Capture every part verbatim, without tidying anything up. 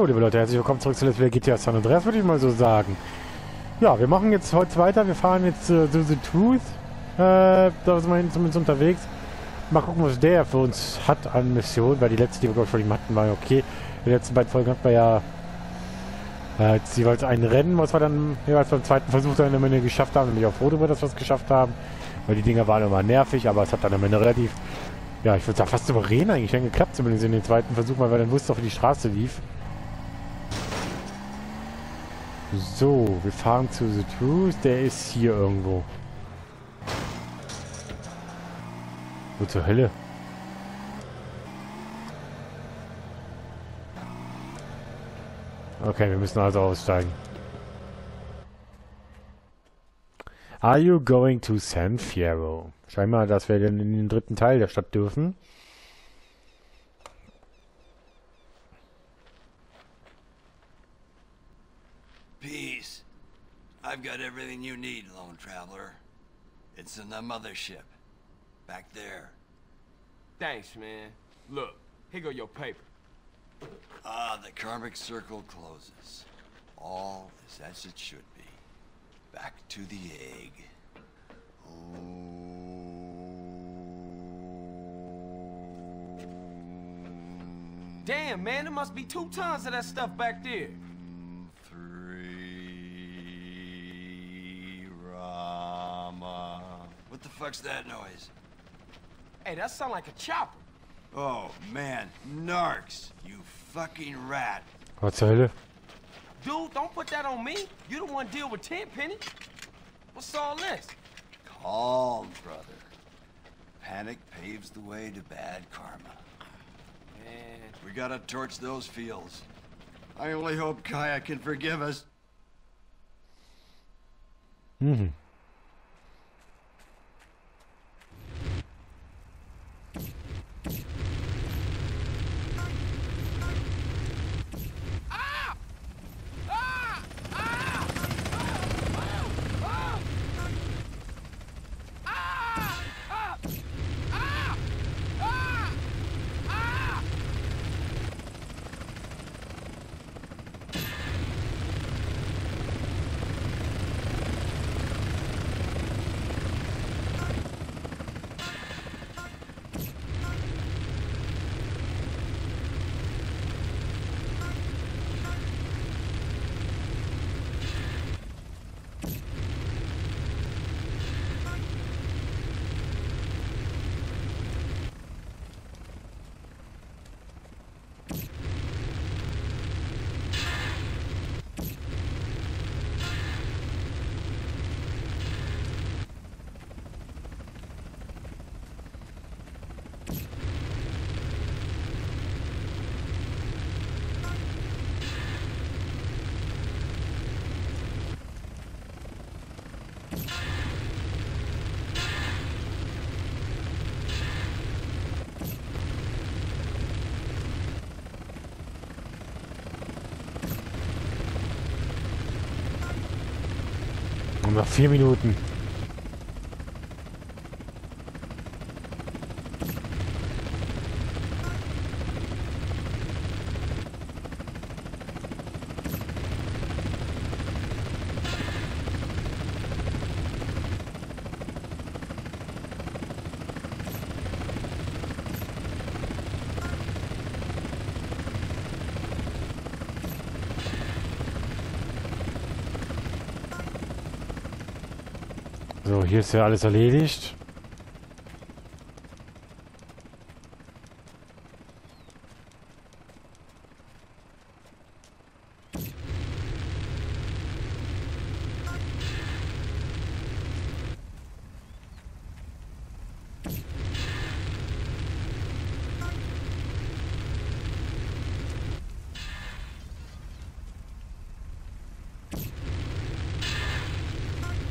So, liebe Leute, herzlich willkommen zurück zu Let's Play G T A San Andreas, würde ich mal so sagen. Ja, wir machen jetzt heute weiter. Wir fahren jetzt zu äh, The Truth. Äh, da ist man zumindest unterwegs. Mal gucken, was der für uns hat an Mission, weil die letzte, die wir, glaube ich, schon hatten, war ja okay. Die letzten beiden Folgen hatten wir ja äh, jetzt jeweils ein Rennen, was wir dann jeweils beim zweiten Versuch dann am Ende geschafft haben. Da bin ich auch froh darüber, dass wir es geschafft haben, weil die Dinger waren immer nervig, aber es hat dann am Ende relativ, ja, ich würde sagen, fast souverän eigentlich dann geklappt, zumindest in den zweiten Versuch, weil wir dann wussten, wie die Straße lief. So, wir fahren zu The Truth. Der ist hier irgendwo. Wo zur Hölle? Okay, wir müssen also aussteigen. Are you going to San Fierro? Scheinbar, dass wir dann in den dritten Teil der Stadt dürfen. Peace. I've got everything you need, lone traveler. It's in the mothership. Back there. Thanks, man. Look, here go your paper. Ah, the karmic circle closes. All is as it should be. Back to the egg. Ooh. Damn, man, there must be two tons of that stuff back there. What the fuck's that noise? Hey, that sound like a chopper. Oh man, narcs, you fucking rat. What the hell? Dude, don't put that on me. You don't want to deal with ten penny. What's all this? Calm, brother. Panic paves the way to bad karma. Man, we gotta torch those fields. I only hope Kaya can forgive us. Mm-hmm. Noch vier Minuten. So, hier ist ja alles erledigt.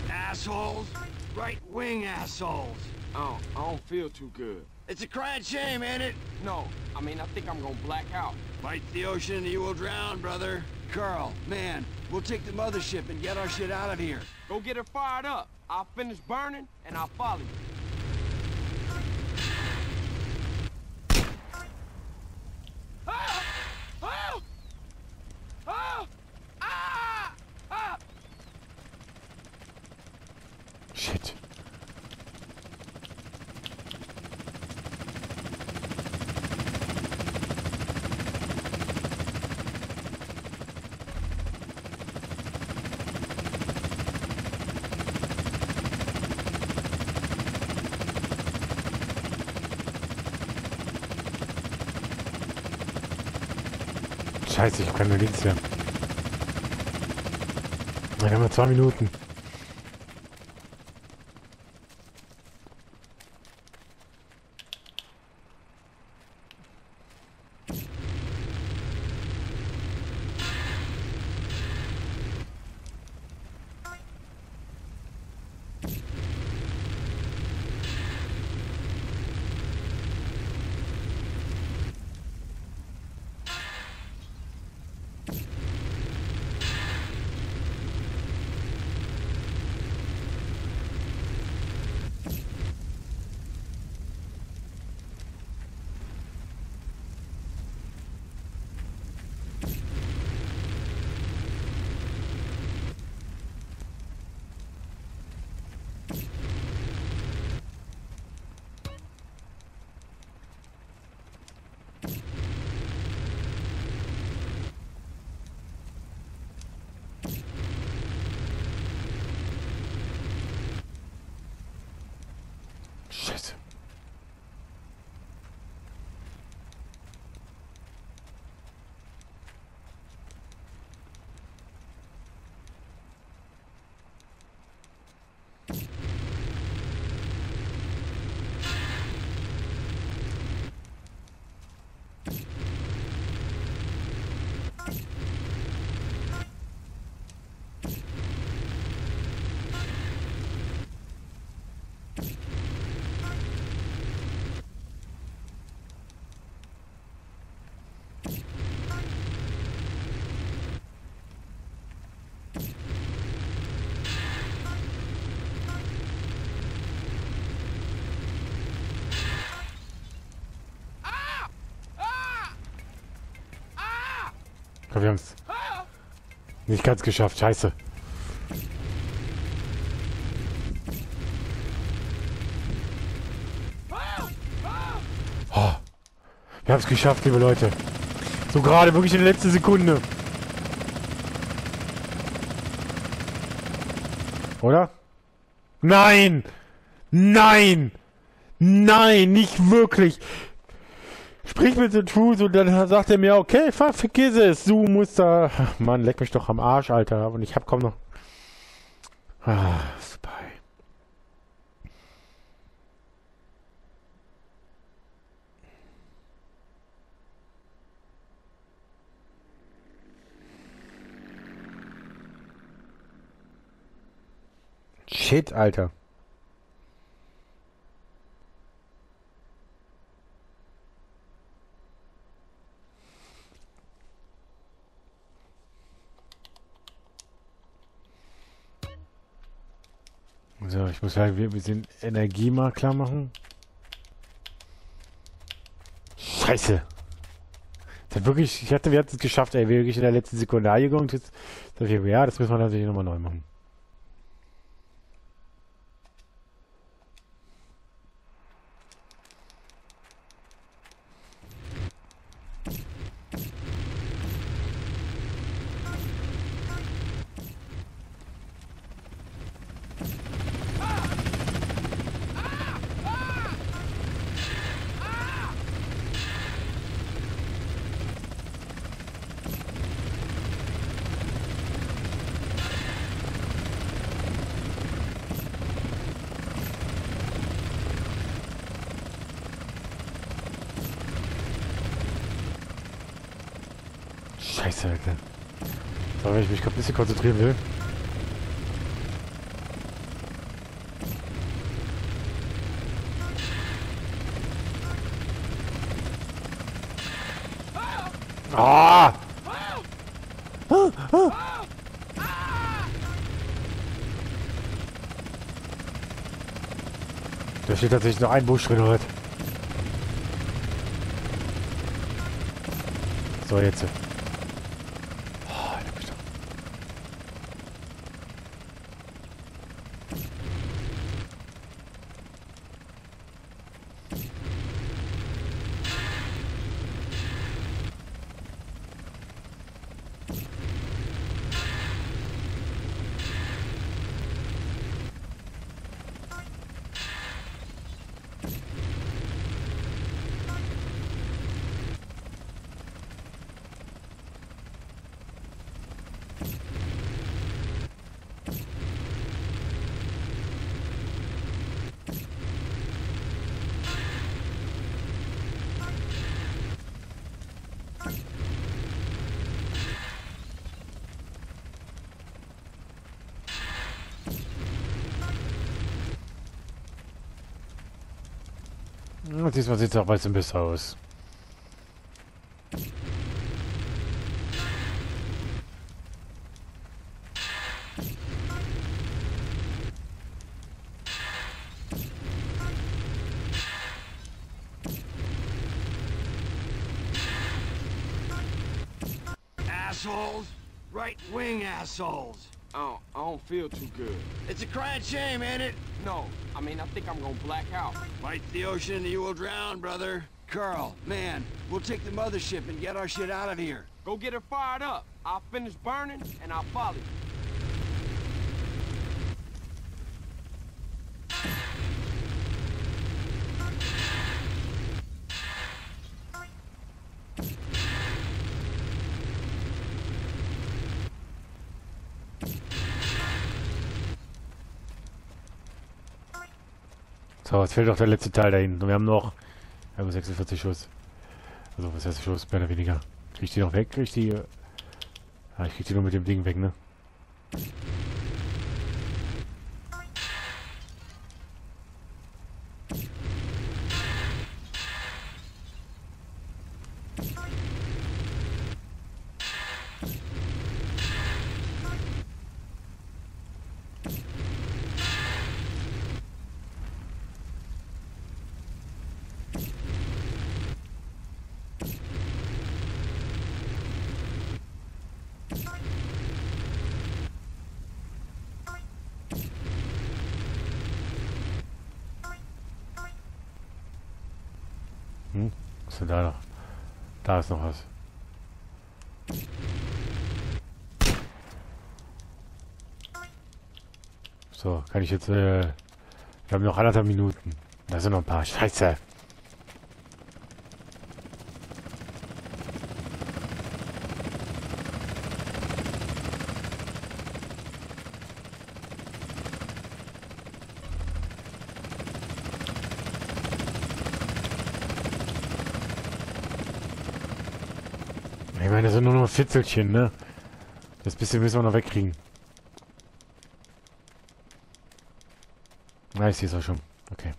Assholes. Right-wing assholes. Oh, I don't feel too good. It's a crying shame, ain't it? No, I mean, I think I'm gonna black out. Fight the ocean and you will drown, brother. Carl, man, we'll take the mothership and get our shit out of here. Go get her fired up. I'll finish burning and I'll follow you. Ah! Ah! Shit. Scheiße, ich kann nur links hier. Dann haben wir zwei Minuten. Wir haben es nicht ganz geschafft. Scheiße. Oh, wir haben es geschafft, liebe Leute. So gerade, wirklich in der letzten Sekunde. Oder? Nein! Nein! Nein, nicht wirklich! Sprich mit The Truth und dann sagt er mir, okay, vergiss es, du musst da... Mann, leck mich doch am Arsch, Alter. Und ich hab kaum noch... Ah, Spy. Shit, Alter. So, ich muss halt ein bisschen Energie mal klar machen. Scheiße! Das hat wirklich, ich hatte, wir hatten es geschafft, ey, wirklich in der letzten Sekunde angegangen. Ja, das müssen wir natürlich nochmal neu machen. Scheiße, Alter. So, wenn ich mich gerade ein bisschen konzentrieren will. Ah! Ah, ah. Da steht tatsächlich nur ein Buchstabe heute. So, jetzt. Diesmal sieht es auch ein bisschen besser aus. Assholes, right-wing assholes. Oh, I don't feel too good. It's a crying shame, ain't it? No, I mean, I think I'm gonna black out. Fight the ocean and you will drown, brother. Carl, man, we'll take the mothership and get our shit out of here. Go get her fired up. I'll finish burning and I'll follow you. So, jetzt fehlt noch der letzte Teil da hinten. Wir haben noch also sechsundvierzig Schuss. Also, was heißt Schuss? Mehr oder weniger. Krieg ich die noch weg? Krieg ich die... Ah, ich krieg die nur mit dem Ding weg, ne? Hm, was ist denn da noch? Da ist noch was. So, kann ich jetzt, äh, wir haben noch anderthalb Minuten. Da sind noch ein paar. Scheiße! Ich meine, das sind nur noch Fitzelchen, ne? Das bisschen müssen wir noch wegkriegen. Na, ich sehe es auch schon. Okay.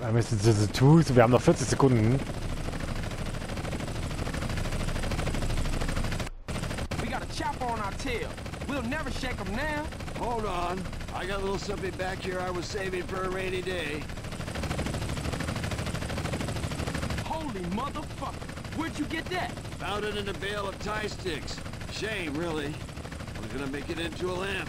Wir müssen diese Tools, wir haben noch vierzig Sekunden. We got a chopper on our tail. We'll never shake them now. Hold on. I got a little something back here I was saving for a rainy day. Holy motherfucker. Where'd you get that? Found it in a bale of tie sticks. Shame, really. I was gonna make it into a lamp.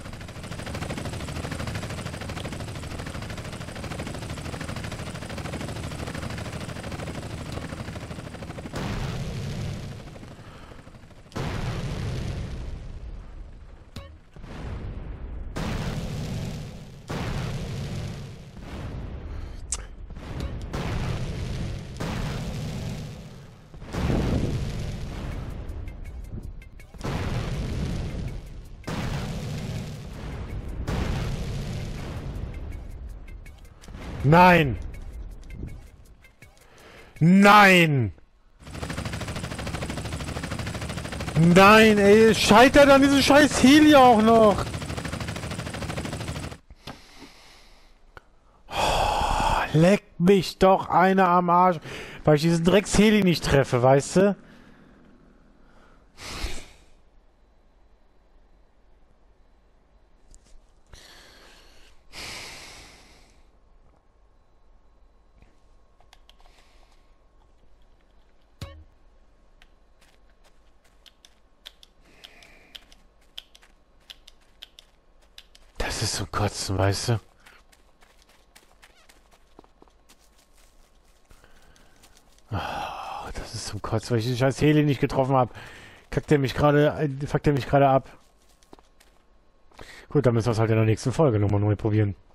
Nein! Nein! Nein, ey! Scheitert an diesem scheiß Heli auch noch! Oh, leck mich doch einer am Arsch, weil ich diesen Drecks Heli nicht treffe, weißt du? Das ist zum Kotzen, weißt du? Oh, das ist zum Kotzen, weil ich den scheiß Heli nicht getroffen habe. Kackt der mich gerade, fuckt der mich gerade ab. Gut, dann müssen wir es halt in der nächsten Folge nochmal neu probieren.